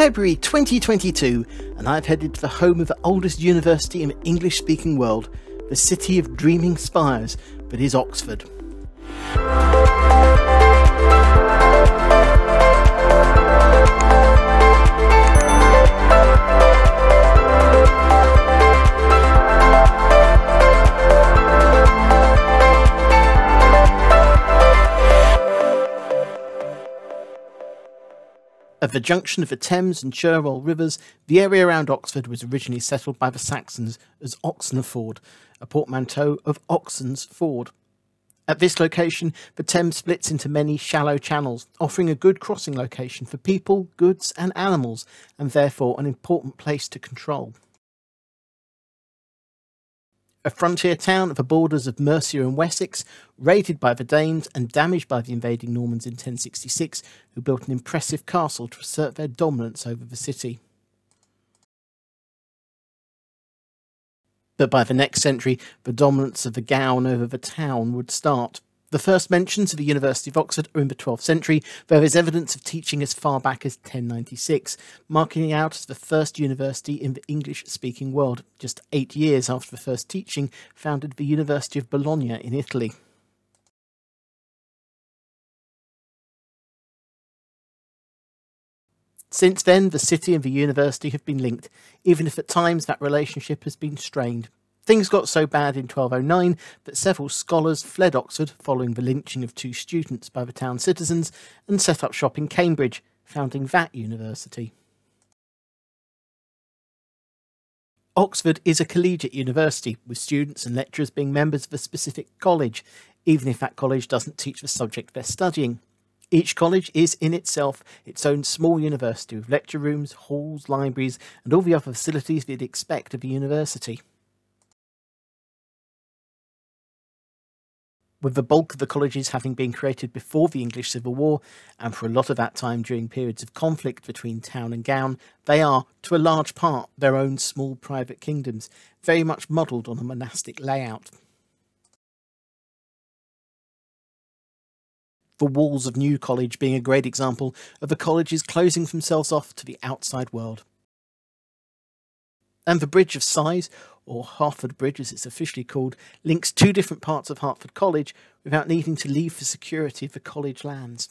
February 2022, and I've headed to the home of the oldest university in the English-speaking world, the city of Dreaming Spires, but is Oxford. At the junction of the Thames and Cherwell rivers, the area around Oxford was originally settled by the Saxons as Oxenford, a portmanteau of Oxen's Ford. At this location, the Thames splits into many shallow channels, offering a good crossing location for people, goods and animals, and therefore an important place to control. A frontier town at the borders of Mercia and Wessex, raided by the Danes and damaged by the invading Normans in 1066, who built an impressive castle to assert their dominance over the city. But by the next century, the dominance of the gown over the town would start. The first mentions of the University of Oxford are in the 12th century, though there is evidence of teaching as far back as 1096, marking it out as the first university in the English-speaking world, just 8 years after the first teaching founded the University of Bologna in Italy. Since then, the city and the university have been linked, even if at times that relationship has been strained. Things got so bad in 1209 that several scholars fled Oxford following the lynching of 2 students by the town citizens and set up shop in Cambridge, founding that university. Oxford is a collegiate university, with students and lecturers being members of a specific college, even if that college doesn't teach the subject they're studying. Each college is in itself its own small university with lecture rooms, halls, libraries and all the other facilities you'd expect of a university. With the bulk of the colleges having been created before the English Civil War, and for a lot of that time during periods of conflict between town and gown, they are, to a large part, their own small private kingdoms, very much modelled on a monastic layout. The walls of New College being a great example of the colleges closing themselves off to the outside world. And the Bridge of Sighs, or Hertford Bridge as it's officially called, links 2 different parts of Hertford College without needing to leave for security of the college lands.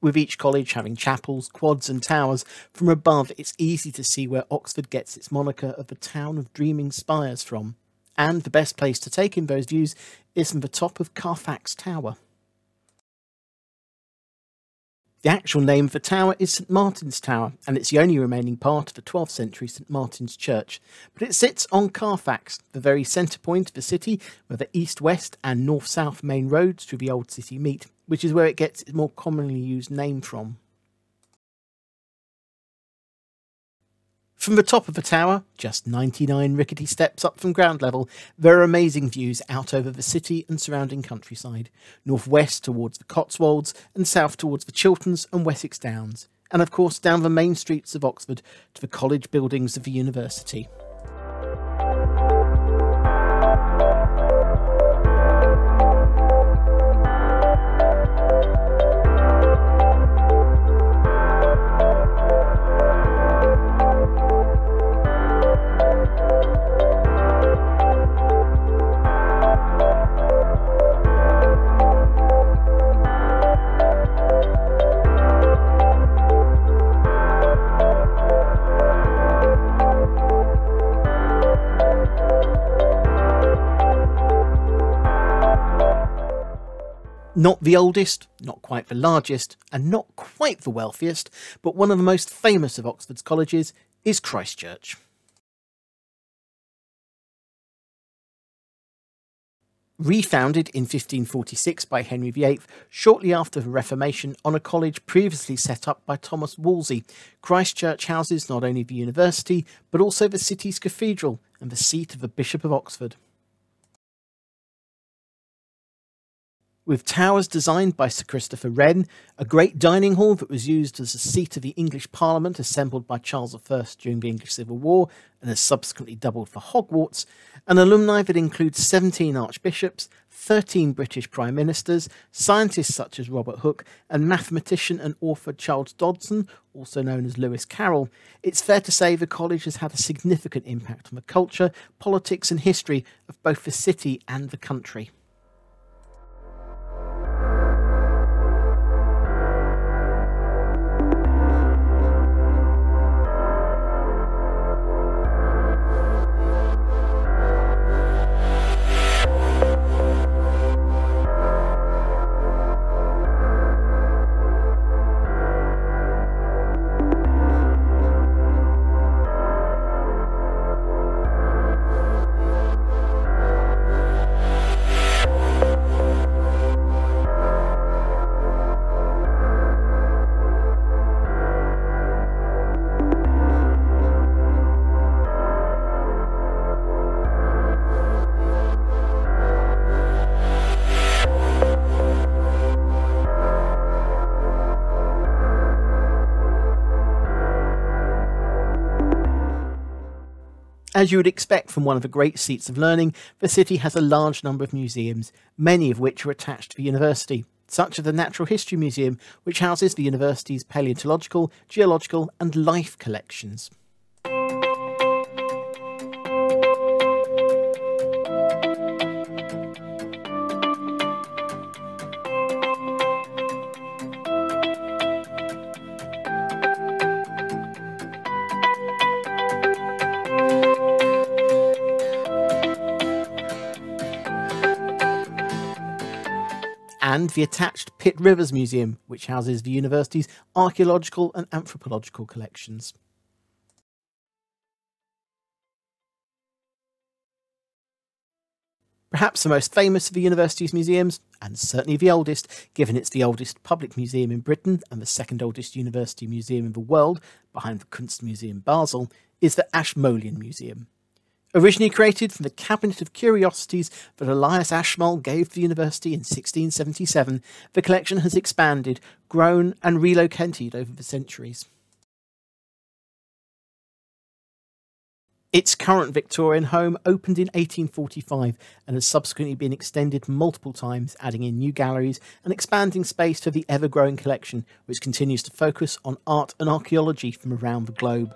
With each college having chapels, quads and towers, from above it's easy to see where Oxford gets its moniker of the town of Dreaming Spires from, and the best place to take in those views is from the top of Carfax Tower. The actual name of the tower is St Martin's Tower, and it's the only remaining part of the 12th century St Martin's Church, but it sits on Carfax, the very centre point of the city where the east-west and north-south main roads through the old city meet, which is where it gets its more commonly used name from. From the top of the tower, just 99 rickety steps up from ground level, there are amazing views out over the city and surrounding countryside, northwest towards the Cotswolds and south towards the Chilterns and Wessex Downs, and of course down the main streets of Oxford to the college buildings of the university. Not the oldest, not quite the largest, and not quite the wealthiest, but one of the most famous of Oxford's colleges is Christ Church. Refounded in 1546 by Henry VIII, shortly after the Reformation, on a college previously set up by Thomas Wolsey, Christ Church houses not only the university, but also the city's cathedral and the seat of the Bishop of Oxford. with towers designed by Sir Christopher Wren, a great dining hall that was used as the seat of the English Parliament assembled by Charles I during the English Civil War and has subsequently doubled for Hogwarts, an alumni that includes 17 archbishops, 13 British prime ministers, scientists such as Robert Hooke, and mathematician and author Charles Dodson, also known as Lewis Carroll. It's fair to say the college has had a significant impact on the culture, politics and history of both the city and the country. As you would expect from one of the great seats of learning, the city has a large number of museums, many of which are attached to the university, such as the Natural History Museum, which houses the university's paleontological, geological and life collections. And the attached Pitt Rivers Museum, which houses the university's archaeological and anthropological collections. Perhaps the most famous of the university's museums, and certainly the oldest, given it's the oldest public museum in Britain and the second oldest university museum in the world, behind the Kunstmuseum Basel, is the Ashmolean Museum. Originally created from the cabinet of curiosities that Elias Ashmole gave to the university in 1677, the collection has expanded, grown and relocated over the centuries. Its current Victorian home opened in 1845 and has subsequently been extended multiple times, adding in new galleries and expanding space to the ever-growing collection, which continues to focus on art and archaeology from around the globe.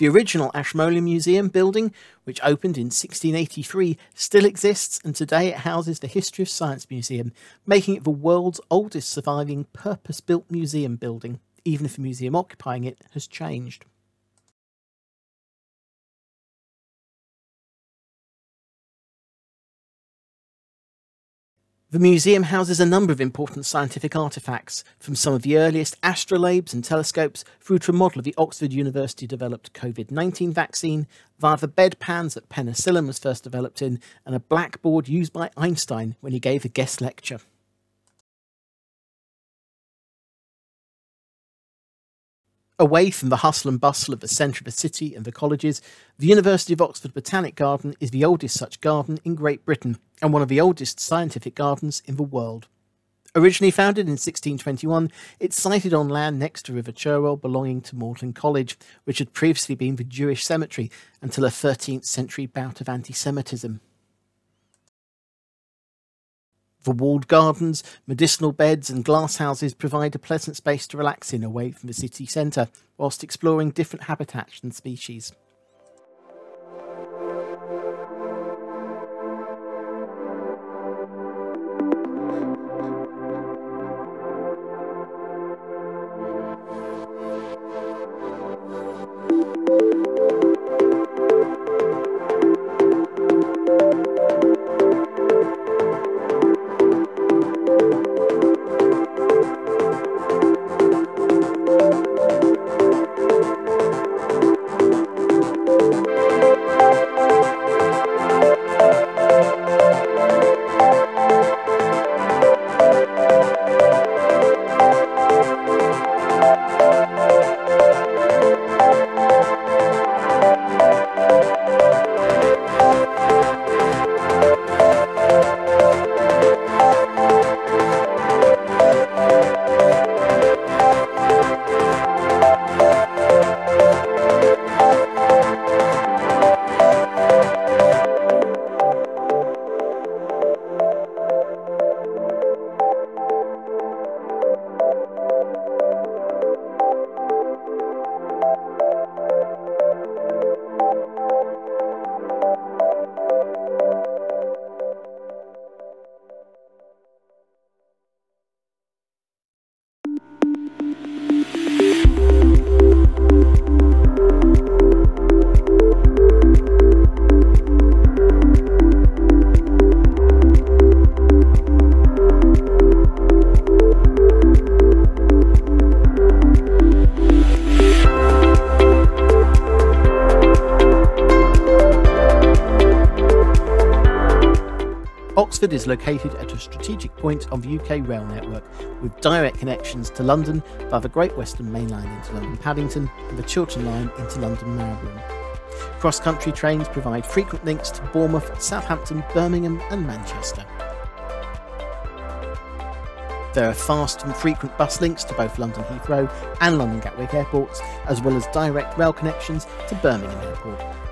The original Ashmolean Museum building, which opened in 1683, still exists and today it houses the History of Science Museum, making it the world's oldest surviving purpose-built museum building, even if the museum occupying it has changed. The museum houses a number of important scientific artefacts, from some of the earliest astrolabes and telescopes through to a model of the Oxford University developed COVID-19 vaccine, via the bedpans that penicillin was first developed in, and a blackboard used by Einstein when he gave a guest lecture. Away from the hustle and bustle of the centre of the city and the colleges, the University of Oxford Botanic Garden is the oldest such garden in Great Britain and one of the oldest scientific gardens in the world. Originally founded in 1621, it's sited on land next to River Cherwell belonging to Magdalen College, which had previously been the Jewish cemetery until a 13th century bout of anti-Semitism. The walled gardens, medicinal beds and glass houses provide a pleasant space to relax in away from the city centre, whilst exploring different habitats and species. Oxford is located at a strategic point on the UK rail network, with direct connections to London by the Great Western Main Line into London Paddington and the Chiltern Line into London Marylebone. Cross-country trains provide frequent links to Bournemouth, Southampton, Birmingham and Manchester. There are fast and frequent bus links to both London Heathrow and London Gatwick airports, as well as direct rail connections to Birmingham Airport,